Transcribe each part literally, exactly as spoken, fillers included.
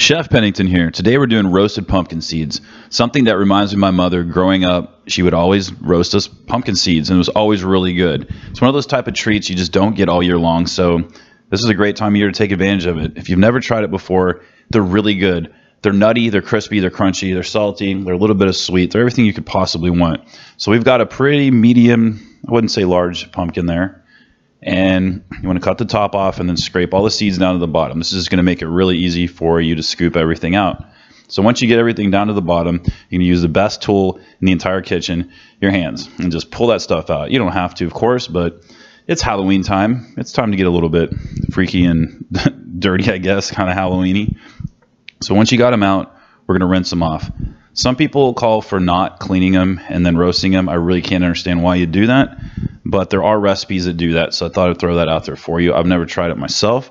Chef Pennington here. Today we're doing roasted pumpkin seeds, something that reminds me of my mother growing up. She would always roast us pumpkin seeds and it was always really good. It's one of those type of treats you just don't get all year long, so this is a great time of year to take advantage of it. If you've never tried it before, they're really good. They're nutty, they're crispy, they're crunchy, they're salty, they're a little bit of sweet, they're everything you could possibly want. So we've got a pretty medium, I wouldn't say large pumpkin there. And you want to cut the top off and then scrape all the seeds down to the bottom. This is going to make it really easy for you to scoop everything out. So once you get everything down to the bottom, you can use the best tool in the entire kitchen, your hands, and just pull that stuff out. You don't have to, of course, but it's Halloween time. It's time to get a little bit freaky and dirty, I guess, kind of Halloween-y. So once you got them out, we're going to rinse them off. Some people call for not cleaning them and then roasting them. I really can't understand why you do that. But there are recipes that do that, so I thought I'd throw that out there for you. I've never tried it myself.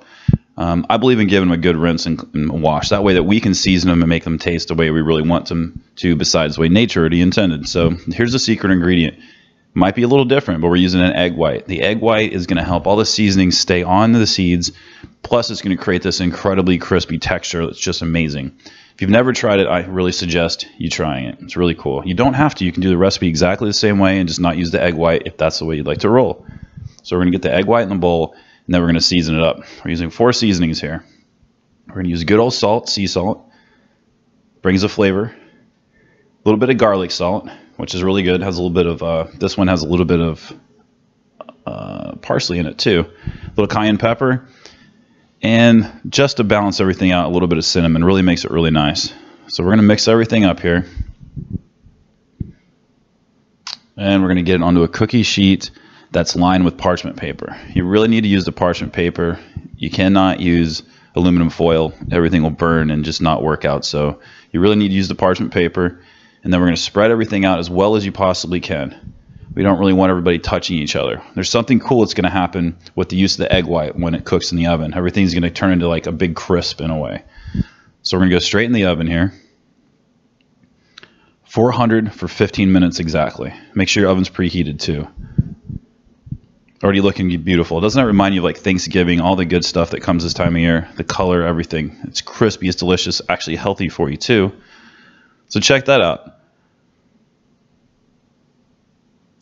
Um, I believe in giving them a good rinse and, and wash. That way that we can season them and make them taste the way we really want them to, besides the way nature already intended. So here's the secret ingredient. Might be a little different, but we're using an egg white. The egg white is going to help all the seasoning stay on the seeds, plus it's going to create this incredibly crispy texture that's just amazing. If you've never tried it, I really suggest you trying it. It's really cool. You don't have to. You can do the recipe exactly the same way and just not use the egg white if that's the way you'd like to roll. So we're going to get the egg white in the bowl, and then we're going to season it up. We're using four seasonings here. We're going to use good old salt, sea salt. Brings the flavor. A little bit of garlic salt, which is really good. Has a little bit of, uh, this one has a little bit of uh, parsley in it too. A little cayenne pepper. And just to balance everything out, a little bit of cinnamon really makes it really nice. So we're going to mix everything up here. And we're going to get it onto a cookie sheet that's lined with parchment paper. You really need to use the parchment paper. You cannot use aluminum foil. Everything will burn and just not work out. So you really need to use the parchment paper. And then we're going to spread everything out as well as you possibly can. We don't really want everybody touching each other. There's something cool that's going to happen with the use of the egg white when it cooks in the oven. Everything's going to turn into like a big crisp in a way. So we're going to go straight in the oven here. four hundred for fifteen minutes exactly. Make sure your oven's preheated too. Already looking beautiful. Doesn't that remind you of like Thanksgiving, all the good stuff that comes this time of year, the color, everything. It's crispy, it's delicious, actually healthy for you too. So check that out.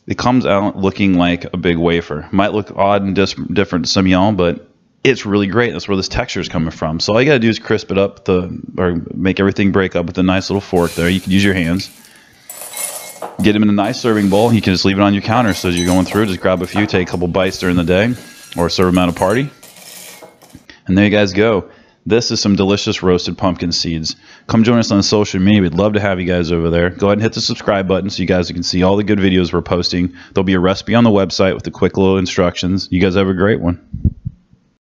It comes out looking like a big wafer. Might look odd and different to some of y'all, but it's really great. That's where this texture is coming from. So all you gotta do is crisp it up, the, or make everything break up with a nice little fork there. You can use your hands. Get them in a nice serving bowl. You can just leave it on your counter. So as you're going through, just grab a few, take a couple bites during the day, or serve them at a party. And there you guys go. This is some delicious roasted pumpkin seeds. Come join us on social media. We'd love to have you guys over there. Go ahead and hit the subscribe button so you guys can see all the good videos we're posting. There'll be a recipe on the website with the quick little instructions. You guys have a great one.